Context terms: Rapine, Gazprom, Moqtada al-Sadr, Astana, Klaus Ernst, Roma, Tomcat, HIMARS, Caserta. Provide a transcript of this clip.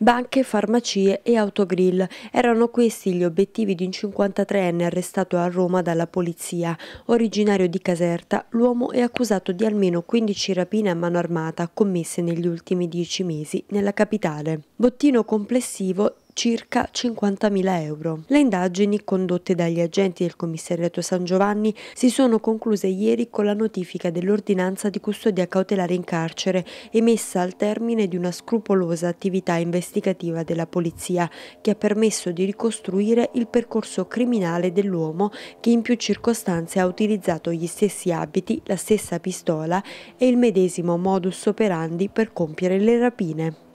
Banche, farmacie e autogrill erano questi gli obiettivi di un 53enne arrestato a Roma dalla polizia. Originario di Caserta, l'uomo è accusato di almeno 15 rapine a mano armata commesse negli ultimi 10 mesi nella capitale. Bottino complessivo circa 50.000 euro. Le indagini condotte dagli agenti del commissariato San Giovanni si sono concluse ieri con la notifica dell'ordinanza di custodia cautelare in carcere emessa al termine di una scrupolosa attività investigativa della polizia che ha permesso di ricostruire il percorso criminale dell'uomo che in più circostanze ha utilizzato gli stessi abiti, la stessa pistola e il medesimo modus operandi per compiere le rapine.